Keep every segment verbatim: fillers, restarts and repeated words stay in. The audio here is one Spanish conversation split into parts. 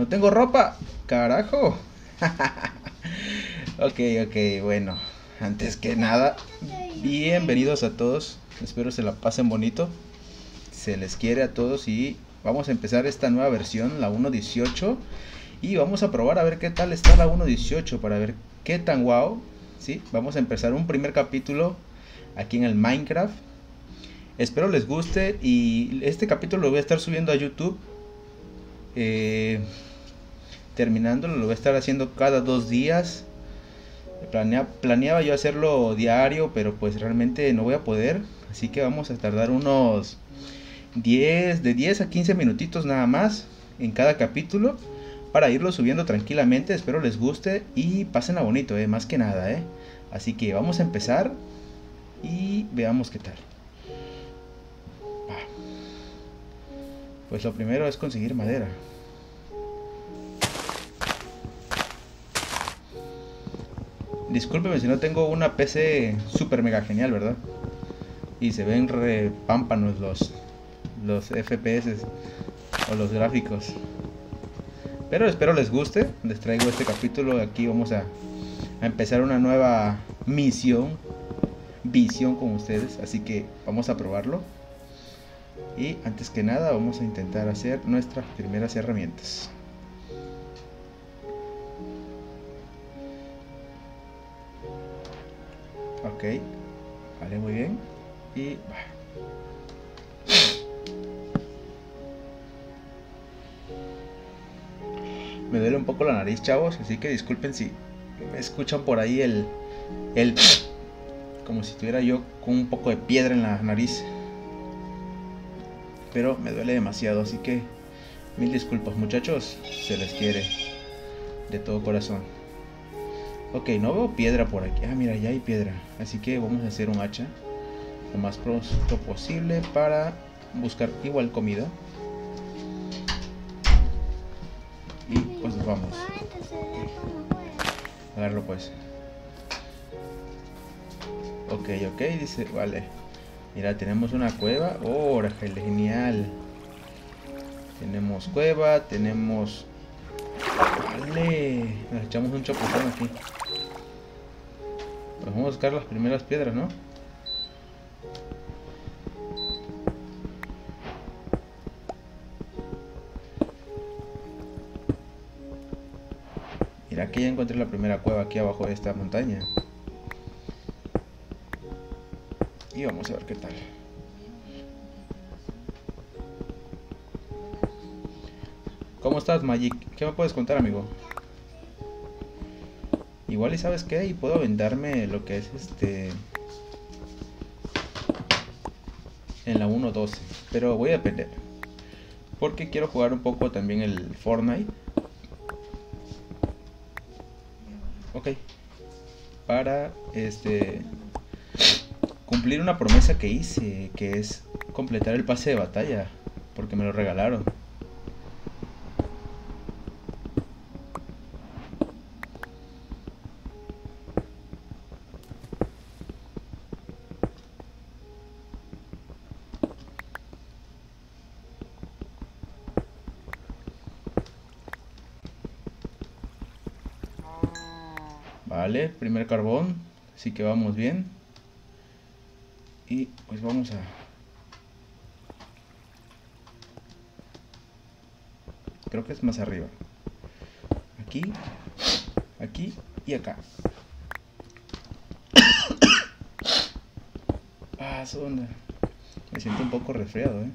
No tengo ropa. Carajo. Ok, ok, bueno. Antes que nada, bienvenidos a todos. Espero se la pasen bonito. Se les quiere a todos y vamos a empezar esta nueva versión, la uno punto dieciocho. Y vamos a probar a ver qué tal está la uno punto dieciocho, para ver qué tan guau. ¿Sí? Vamos a empezar un primer capítulo aquí en el Minecraft. Espero les guste y este capítulo lo voy a estar subiendo a YouTube. Eh, terminándolo lo voy a estar haciendo cada dos días. Planea, planeaba yo hacerlo diario, pero pues realmente no voy a poder. Así que vamos a tardar unos diez, de diez a quince minutitos nada más en cada capítulo, para irlo subiendo tranquilamente. Espero les guste y pásenla bonito, eh, más que nada. eh. Así que vamos a empezar y veamos qué tal. Pues lo primero es conseguir madera. Discúlpeme si no tengo una P C super mega genial, ¿verdad? Y se ven re pámpanos los, los F P S o los gráficos. Pero espero les guste. Les traigo este capítulo. Aquí vamos a, a empezar una nueva misión, visión con ustedes. Así que vamos a probarlo. Y antes que nada vamos a intentar hacer nuestras primeras herramientas. Ok, vale, muy bien. Y va. Me duele un poco la nariz, chavos, así que disculpen si me escuchan por ahí el, el como si tuviera yo con un poco de piedra en la nariz. Pero me duele demasiado, así que mil disculpas, muchachos. Se les quiere de todo corazón. Ok, no veo piedra por aquí. Ah, mira, ya hay piedra. Así que vamos a hacer un hacha lo más pronto posible para buscar igual comida. Y pues nos vamos. Agarro pues. Ok, ok, dice, vale. Mira, tenemos una cueva. ¡Oh, genial! Tenemos cueva, tenemos... ¡Vale! Nos echamos un chapuzón aquí. Pues vamos a buscar las primeras piedras, ¿no? Mira, que ya encontré la primera cueva aquí abajo de esta montaña. Y vamos a ver qué tal. ¿Cómo estás, Magic? ¿Qué me puedes contar, amigo? Igual y sabes qué, y puedo vendarme lo que es este en la uno punto doce, pero voy a depender, porque quiero jugar un poco también el Fortnite. Ok, para este cumplir una promesa que hice, que es completar el pase de batalla, porque me lo regalaron. Vale, primer carbón, así que vamos bien. Y pues vamos a... Creo que es más arriba. Aquí, aquí y acá. Ah, sonda. Me siento un poco resfriado, ¿eh?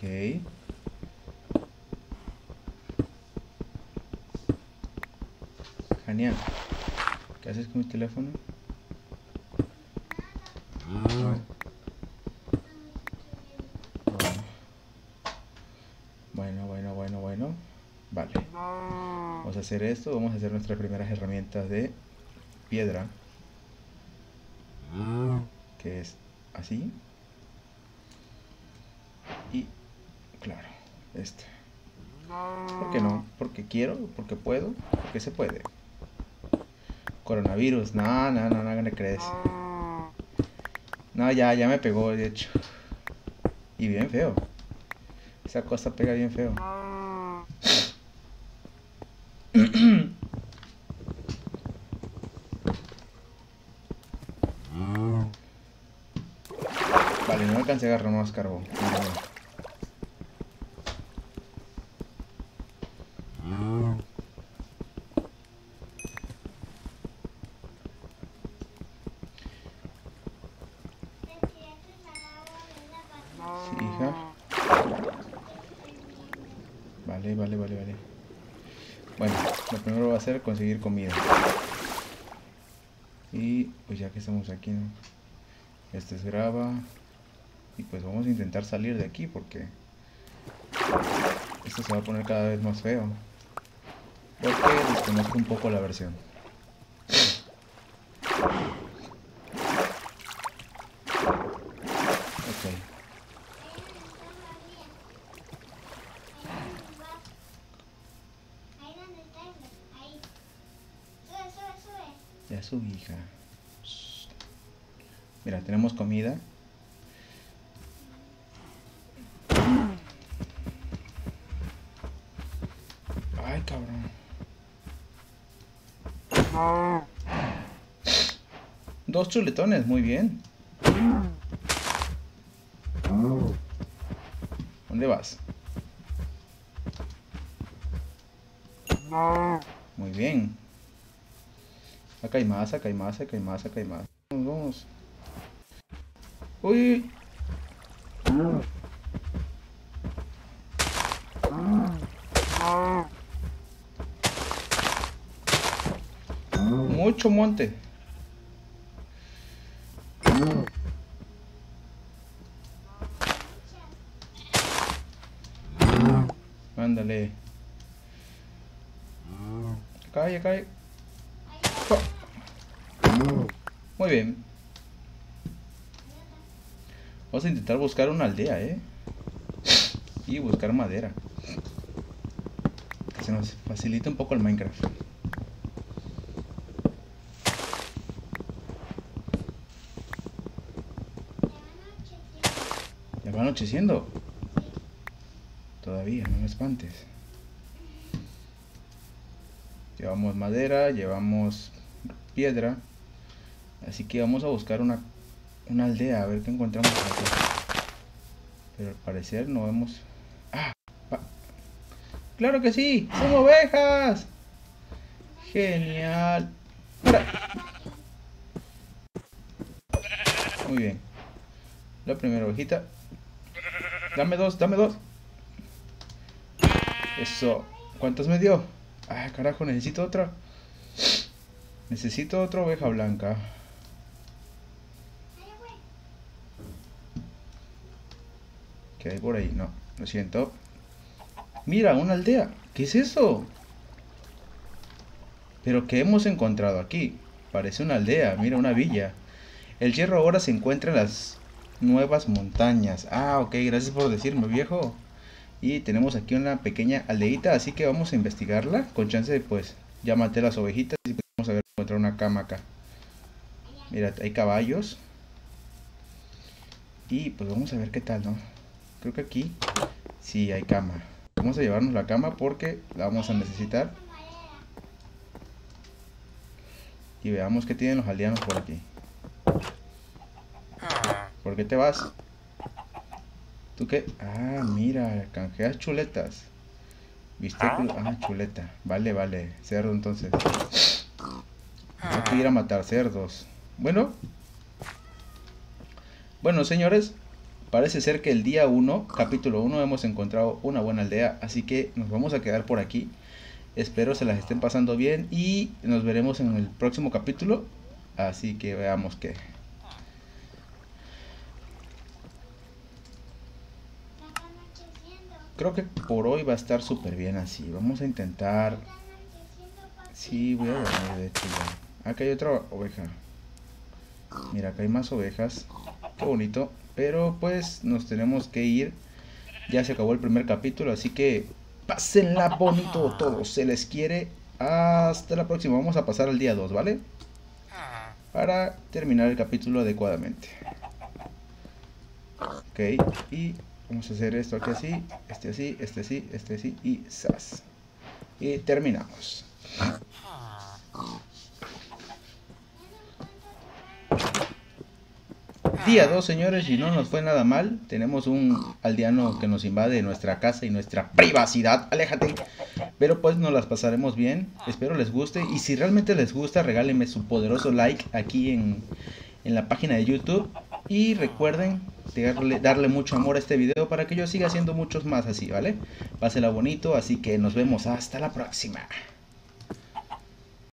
Okay. Genial. ¿Qué haces con mi teléfono? Ah. Bueno, bueno, bueno, bueno. Vale. Vamos a hacer esto. Vamos a hacer nuestras primeras herramientas de piedra. Ah. Que es así. Y claro, este. ¿Por qué no? Porque quiero, porque puedo, porque se puede. Coronavirus. No, no, no, no le crees. No, ya, ya me pegó, de hecho. Y bien feo. Esa cosa pega bien feo. Vale, no alcancé a agarrar más carbón. Vale, vale, vale, vale. Bueno, lo primero va a ser conseguir comida. Y pues ya que estamos aquí, ¿no? Este es grava. Y pues vamos a intentar salir de aquí porque esto se va a poner cada vez más feo. Porque desconozco un poco la versión. Ya subí, hija. Mira, tenemos comida. Ay, cabrón. Dos chuletones, muy bien. ¿Dónde vas? Muy bien. Acá hay más, acá hay más, acá hay más, acá hay más. Vamos, vamos. Uy. Mucho monte. Ándale. Acá hay, acá hay. Muy bien. Vamos a intentar buscar una aldea, eh. Y buscar madera. Que se nos facilita un poco el Minecraft. Ya va anocheciendo. Todavía, no me espantes. Llevamos madera, llevamos piedra. Así que vamos a buscar una, una aldea, a ver qué encontramos aquí. Pero al parecer no vemos... ¡Ah! Va. ¡Claro que sí! ¡Son ovejas! ¡Genial! ¡Para! Muy bien. La primera ovejita. ¡Dame dos! ¡Dame dos! Eso. ¿Cuántas me dio? ¡Ah, carajo! Necesito otra. Necesito otra oveja blanca. ¿Qué hay por ahí? No, lo siento. Mira, una aldea. ¿Qué es eso? Pero ¿qué hemos encontrado aquí? Parece una aldea, mira, una villa. El hierro ahora se encuentra en las nuevas montañas. Ah, ok, gracias por decirme, viejo. Y tenemos aquí una pequeña aldeita, así que vamos a investigarla. Con chance de, pues, ya maté las ovejitas y vamos a ver, encontrar una cama acá. Mira, hay caballos. Y pues vamos a ver qué tal, ¿no? Creo que aquí sí hay cama. Vamos a llevarnos la cama porque la vamos a necesitar. Y veamos qué tienen los aldeanos por aquí. ¿Por qué te vas? ¿Tú qué? Ah, mira, canjeas chuletas. ¿Viste? Ah, chuleta. Vale, vale. Cerdo, entonces. Hay que ir a matar cerdos. Bueno. Bueno, señores. Parece ser que el día uno, capítulo uno, hemos encontrado una buena aldea, así que nos vamos a quedar por aquí. Espero se las estén pasando bien y nos veremos en el próximo capítulo, así que veamos qué. Creo que por hoy va a estar súper bien así, vamos a intentar... Sí, voy a dormir de hecho ya. Acá hay otra oveja. Mira, acá hay más ovejas. Qué bonito. Pero pues nos tenemos que ir. Ya se acabó el primer capítulo, así que pásenla bonito todos. Se les quiere Hasta la próxima. Vamos a pasar al día dos, ¿vale? Para terminar el capítulo adecuadamente. Ok, y vamos a hacer esto aquí así, este así, este así, este así y zas. Y terminamos. Día dos, señores, y no nos fue nada mal. Tenemos un aldeano que nos invade nuestra casa y nuestra privacidad. Aléjate. Pero pues nos las pasaremos bien. Espero les guste. Y si realmente les gusta, regálenme su poderoso like aquí en, en la página de YouTube. Y recuerden darle, darle mucho amor a este video para que yo siga haciendo muchos más así, ¿vale? Pásela bonito. Así que nos vemos hasta la próxima.